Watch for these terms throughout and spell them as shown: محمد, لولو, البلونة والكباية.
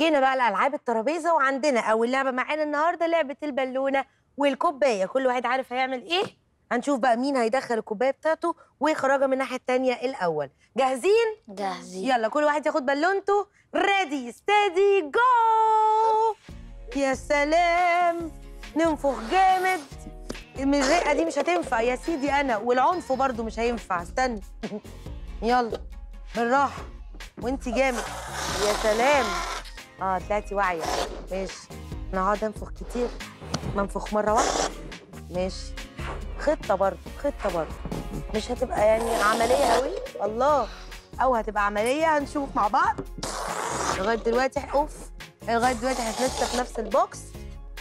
جينا بقى لالعاب الترابيزه، وعندنا اول لعبه معانا النهارده لعبه البلونه والكوبايه، كل واحد عارف هيعمل ايه. هنشوف بقى مين هيدخل الكوبايه بتاعته ويخرجها من الناحيه الثانيه الاول. جاهزين؟ جاهزين. يلا كل واحد ياخد بالونته. ريدي ستيدي جو. يا سلام، ننفخ جامد. المزرقه دي مش هتنفع يا سيدي انا، والعنف برضو مش هينفع. استنى يلا بالراحه وانتي جامد. يا سلام، طلعتي واعيه. ماشي، انا هقعد انفخ كتير، ما انفخ مره واحده. ماشي، خطه برضو مش هتبقى يعني عمليه قوي. الله، او هتبقى عمليه، هنشوف مع بعض. لغايه دلوقتي لغايه دلوقتي احنا لسه في نفس البوكس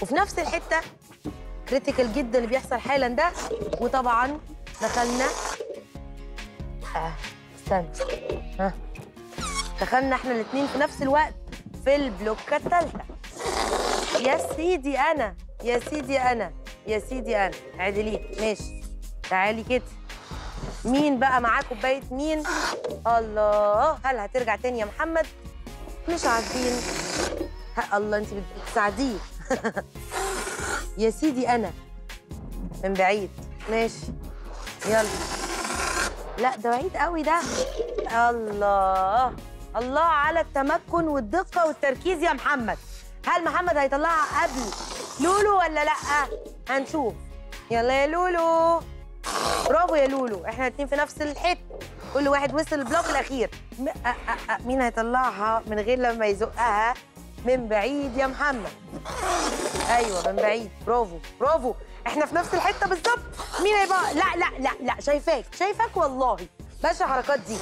وفي نفس الحته. كريتيكال جدا اللي بيحصل حالا ده. وطبعا دخلنا دخلنا احنا الاثنين في نفس الوقت في البلوكه الثالثه. يا سيدي انا عدليه. ماشي، تعالي كده. مين بقى معاه كوبايه مين؟ الله، هل هترجع تاني يا محمد؟ مش عارفين. الله، انت بتساعديه. يا سيدي انا من بعيد. ماشي يلا. لا ده بعيد قوي ده. الله الله على التمكن والدقه والتركيز يا محمد. هل محمد هيطلعها قبل لولو ولا لا؟ هنشوف. يلا يا لولو. برافو يا لولو، احنا الاتنين في نفس الحته، كل واحد وصل البلوك الاخير. مين هيطلعها من غير لما يزقها؟ من بعيد يا محمد. ايوه من بعيد. برافو، احنا في نفس الحته بالظبط. مين هيبقى؟ لا، شايفاك والله. باشا الحركات دي.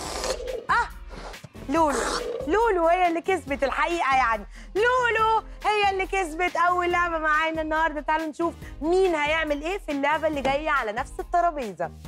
لولو هي اللي كسبت الحقيقه يعني. لولو هي اللي كسبت اول لعبه معانا النهارده. تعالوا نشوف مين هيعمل ايه في اللعبه اللي جايه على نفس الترابيزه.